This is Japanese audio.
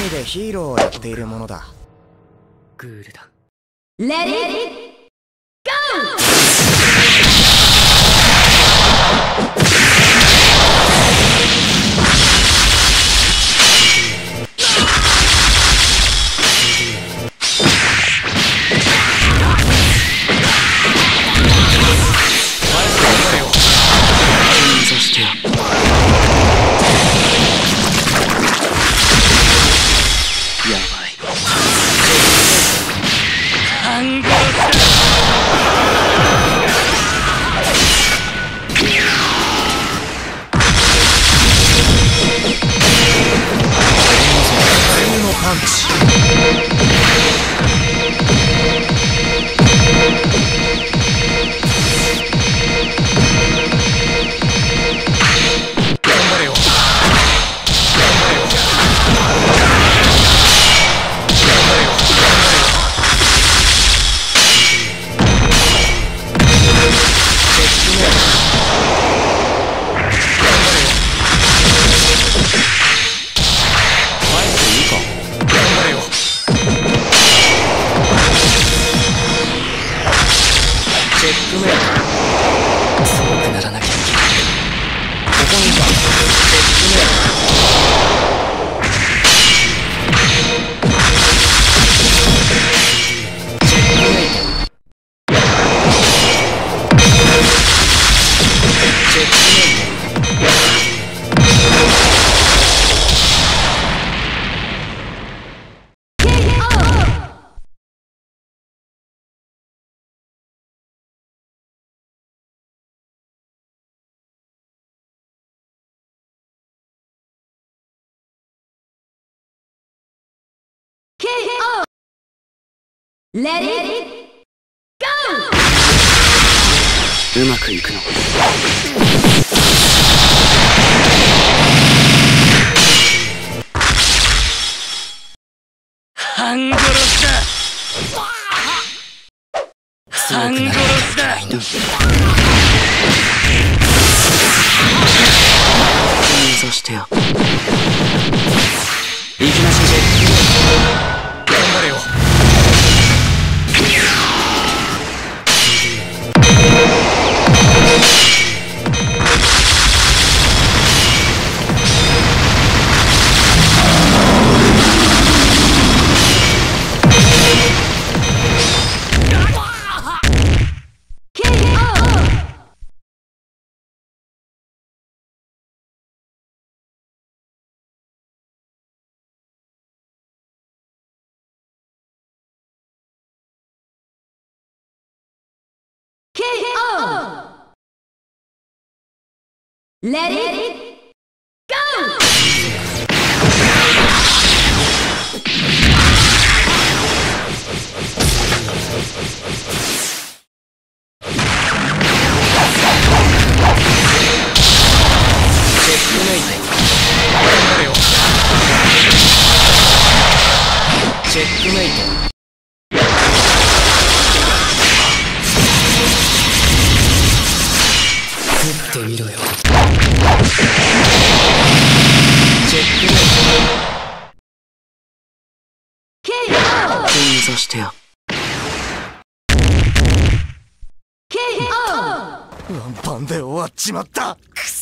味でヒーローをやっているものだ。グールだ。レディーゴー。Let it go! うまくいくの。半殺しだ。半殺しだ。そしてよ。行きなしじゃ。頑張れよ。Let it go! Checkmate. KO! KO! ワンパンで終わっちまった。くそ。